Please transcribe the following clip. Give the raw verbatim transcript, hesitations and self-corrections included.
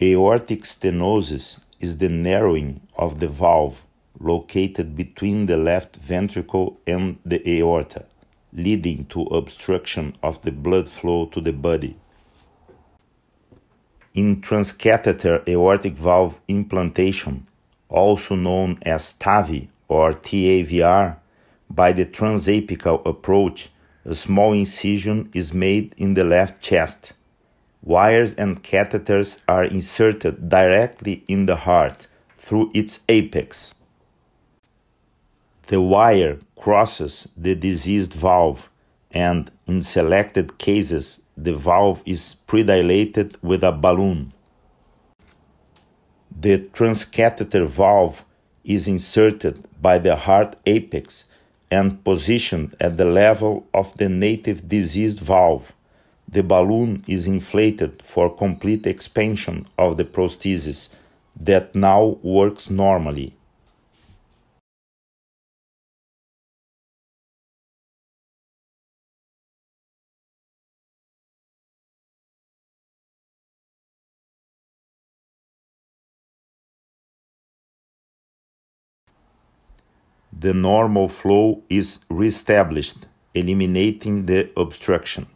Aortic stenosis is the narrowing of the valve located between the left ventricle and the aorta, leading to obstruction of the blood flow to the body. In transcatheter aortic valve implantation, also known as TAVI or T A V R, by the transapical approach, a small incision is made in the left chest. Wires and catheters are inserted directly in the heart through its apex. The wire crosses the diseased valve, and in selected cases, the valve is predilated with a balloon. The transcatheter valve is inserted by the heart apex and positioned at the level of the native diseased valve. The balloon is inflated for complete expansion of the prosthesis that now works normally. The normal flow is reestablished, eliminating the obstruction.